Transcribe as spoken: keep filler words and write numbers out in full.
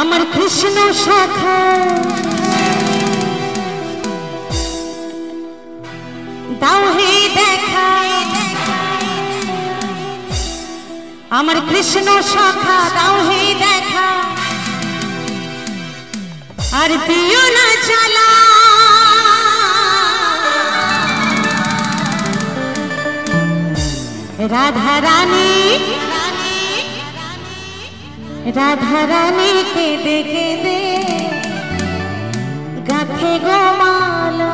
আমার কৃষ্ণ শাখা দাও হে দেখা আমার কৃষ্ণ শাখা দাও হে দেখা আর দিও না জ্বালা राधा रानी राधा रानी के दे के दे गाथे गो माला